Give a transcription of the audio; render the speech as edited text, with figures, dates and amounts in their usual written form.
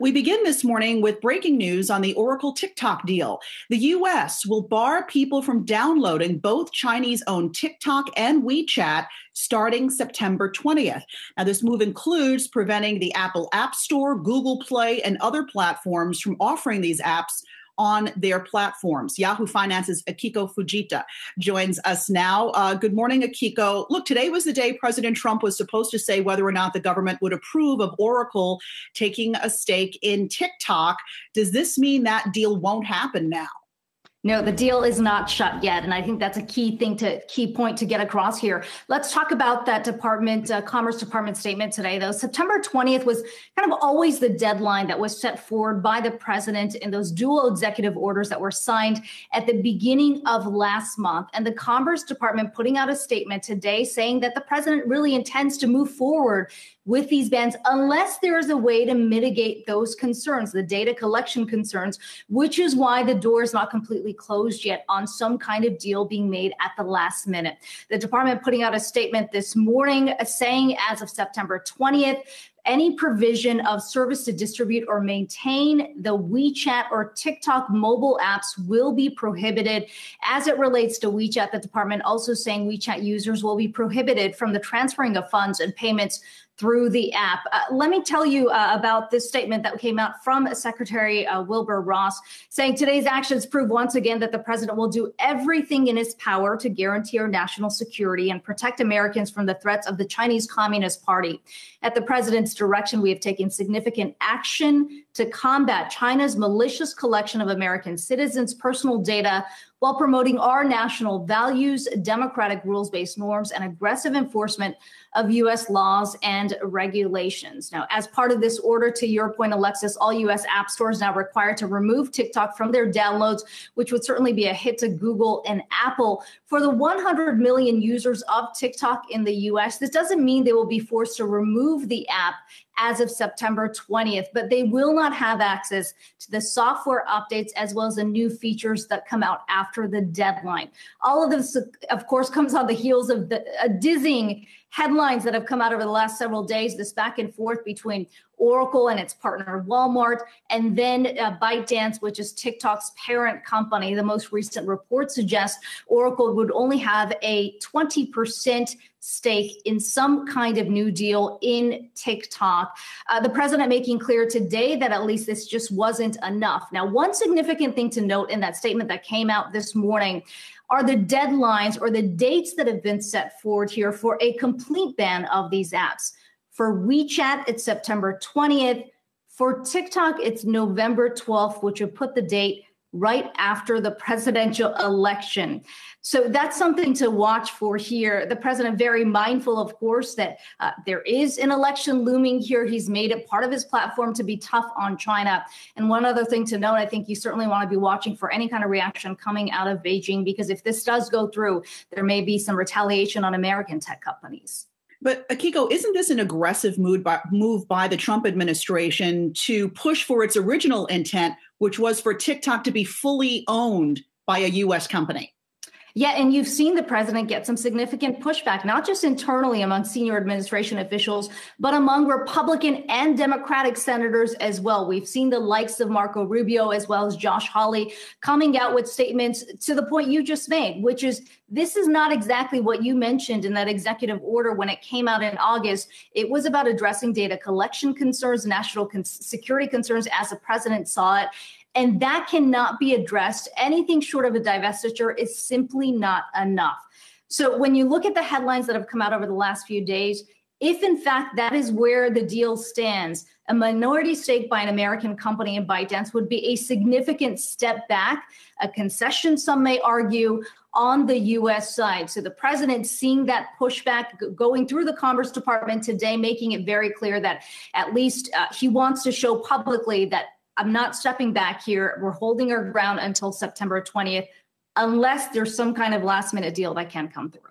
We begin this morning with breaking news on the Oracle TikTok deal. The U.S. will bar people from downloading both Chinese-owned TikTok and WeChat starting September 20th. Now, this move includes preventing the Apple App Store, Google Play, and other platforms from offering these apps on their platforms. Yahoo Finance's Akiko Fujita joins us now. Good morning, Akiko. Look, today was the day President Trump was supposed to say whether or not the government would approve of Oracle taking a stake in TikTok. Does this mean that deal won't happen now? No, the deal is not shut yet. And I think that's a key point to get across here. Let's talk about that Commerce Department statement today, though. September 20th was kind of always the deadline that was set forward by the president in those dual executive orders that were signed at the beginning of last month. And the Commerce Department putting out a statement today saying that the president really intends to move forward with these bans unless there is a way to mitigate those concerns, the data collection concerns, which is why the door is not completely closed yet on some kind of deal being made at the last minute. The department putting out a statement this morning saying as of September 20th, any provision of service to distribute or maintain the WeChat or TikTok mobile apps will be prohibited. As it relates to WeChat, the department also saying WeChat users will be prohibited from the transferring of funds and payments through the app. Let me tell you about this statement that came out from Secretary Wilbur Ross, saying today's actions prove once again that the president will do everything in his power to guarantee our national security and protect Americans from the threats of the Chinese Communist Party. At the president's direction, we have taken significant action to combat China's malicious collection of American citizens' personal data while promoting our national values, democratic rules-based norms, and aggressive enforcement of U.S. laws and regulations. Now, as part of this order, to your point, Alexis, all U.S. app stores now required to remove TikTok from their downloads, which would certainly be a hit to Google and Apple. For the 100 million users of TikTok in the U.S., this doesn't mean they will be forced to remove the app as of September 20th, but they will not have access to the software updates as well as the new features that come out after the deadline. All of this, of course, comes on the heels of the dizzying headlines that have come out over the last several days, this back and forth between Oracle and its partner Walmart, and then ByteDance, which is TikTok's parent company. The most recent report suggests Oracle would only have a 20% stake in some kind of new deal in TikTok. The president making clear today that at least this just wasn't enough. Now, one significant thing to note in that statement that came out this morning are the deadlines or the dates that have been set forward here for a complete ban of these apps. For WeChat, it's September 20th. For TikTok, it's November 12th, which would put the date right after the presidential election. So that's something to watch for here. The president very mindful, of course, that there is an election looming here. He's made it part of his platform to be tough on China. And one other thing to note, I think you certainly want to be watching for any kind of reaction coming out of Beijing, because if this does go through, there may be some retaliation on American tech companies. But Akiko, isn't this an aggressive move by the Trump administration to push for its original intent, which was for TikTok to be fully owned by a U.S. company? Yeah, and you've seen the president get some significant pushback, not just internally among senior administration officials, but among Republican and Democratic senators as well. We've seen the likes of Marco Rubio as well as Josh Hawley coming out with statements to the point you just made, which is this is not exactly what you mentioned in that executive order when it came out in August. It was about addressing data collection concerns, national security concerns as the president saw it. And that cannot be addressed. Anything short of a divestiture is simply not enough. So when you look at the headlines that have come out over the last few days, if in fact that is where the deal stands, a minority stake by an American company in ByteDance would be a significant step back, a concession, some may argue, on the U.S. side. So the president seeing that pushback going through the Commerce Department today, making it very clear that at least he wants to show publicly that I'm not stepping back here. We're holding our ground until September 20th, unless there's some kind of last minute deal that can come through.